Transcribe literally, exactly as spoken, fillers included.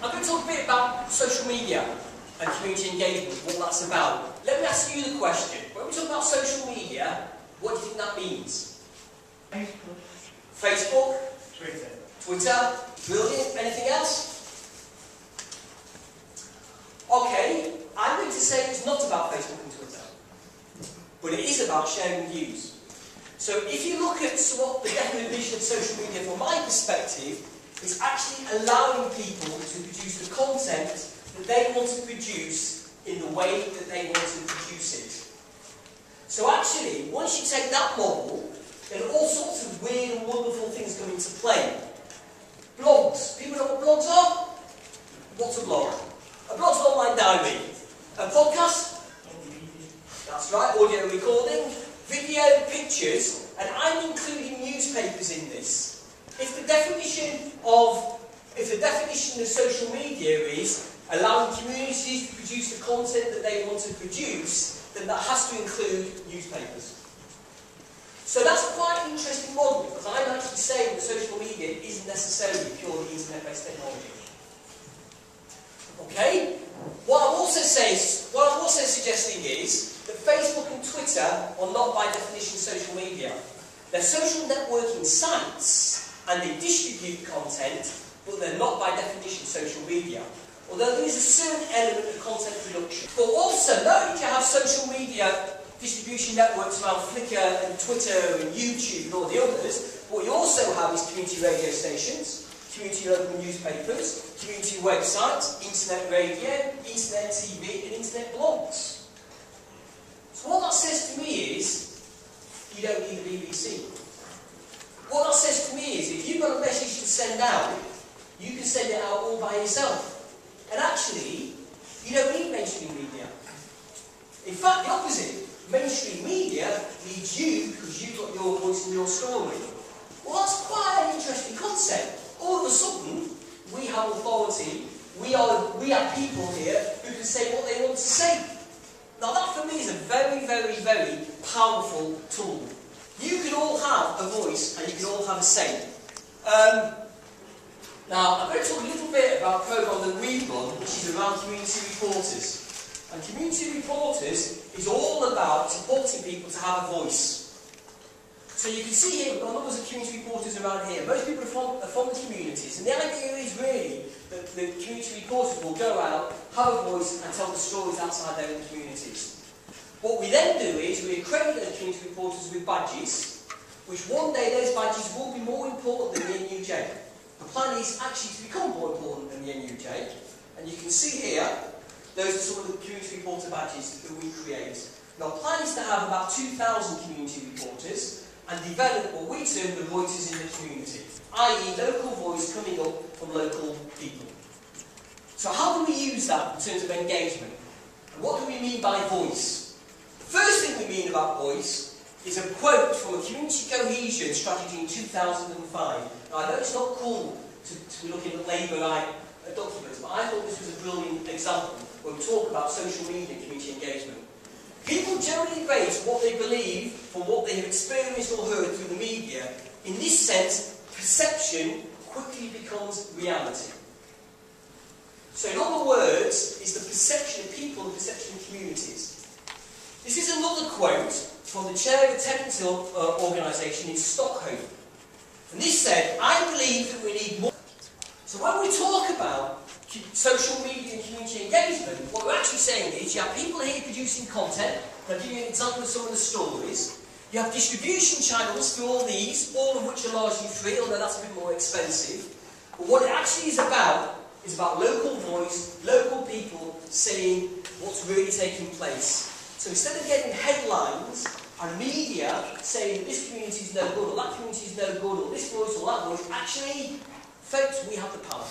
I'm going to talk a bit about social media and community engagement, what that's about. Let me ask you the question. When we talk about social media, what do you think that means? Facebook. Facebook? Twitter. Twitter. Brilliant. Anything else? Okay, I'm going to say it's not about Facebook and Twitter, but it is about sharing views. So if you look at what the definition of social media from my perspective, it's actually allowing people to produce the content that they want to produce in the way that they want to produce it. So actually, once you take that model, then all sorts of weird and wonderful things come into play. Blogs. People know what blogs are? What's a blog? A blog's an online diary. A podcast? That's right, audio recording. Video, pictures, and I'm including newspapers in this. If the definition of if the definition of social media is allowing communities to produce the content that they want to produce, then that has to include newspapers. So that's quite an interesting model, because I'm actually saying that social media isn't necessarily purely internet-based technology. Okay? What I'm also says what I'm also suggesting is that Facebook and Twitter are not by definition social media. They're social networking sites. And they distribute content, but they're not by definition social media. Although there is a certain element of content production. But also, not only do you have social media distribution networks around Flickr and Twitter and YouTube and all the others, what you also have is community radio stations, community local newspapers, community websites, internet radio, internet T V and internet blogs. So what that says to me is, you don't need the B B C. What that says to me is, if you've got a message to send out, you can send it out all by yourself. And actually, you don't need mainstream media. In fact, the opposite. Mainstream media needs you because you've got your voice and your story. Well, that's quite an interesting concept. All of a sudden, we have authority. We are, we are people here who can say what they want to say. Now, that for me is a very, very, very powerful tool. You can all have a voice and you can all have a say. Um, now, I'm going to talk a little bit about a programme that we run, which is around community reporters. And community reporters is all about supporting people to have a voice. So you can see here, we've got numbers of community reporters around here. Most people are from, are from the communities. And the idea is really that the community reporters will go out, have a voice and tell the stories outside their own communities. What we then do is we accredit the community reporters with badges, which one day those badges will be more important than the N U J. The plan is actually to become more important than the N U J, and you can see here, those are some of the community reporter badges that we create. Now, our plan is to have about two thousand community reporters and develop what we term the voices in the community, that is local voice coming up from local people. So how do we use that in terms of engagement? And what do we mean by voice? First thing we mean about voice is a quote from a community cohesion strategy in two thousand and five. Now, I know it's not cool to, to be looking at Labour right documents, but I thought this was a brilliant example when we talk about social media and community engagement. People generally base what they believe from what they have experienced or heard through the media. In this sense, perception quickly becomes reality. So in other words, it's the perception of people and perception of communities. This is another quote from the chair of a technical uh, organisation in Stockholm. And this said, I believe that we need more. So when we talk about social media and community engagement, what we're actually saying is you have people here producing content. I'll give you an example of some of the stories. You have distribution channels for all these, all of which are largely free, although that's a bit more expensive. But what it actually is about is about local voice, local people saying what's really taking place. So instead of getting headlines and media saying this community is no good, or that community is no good, or this voice or that voice, actually, folks, we have the power.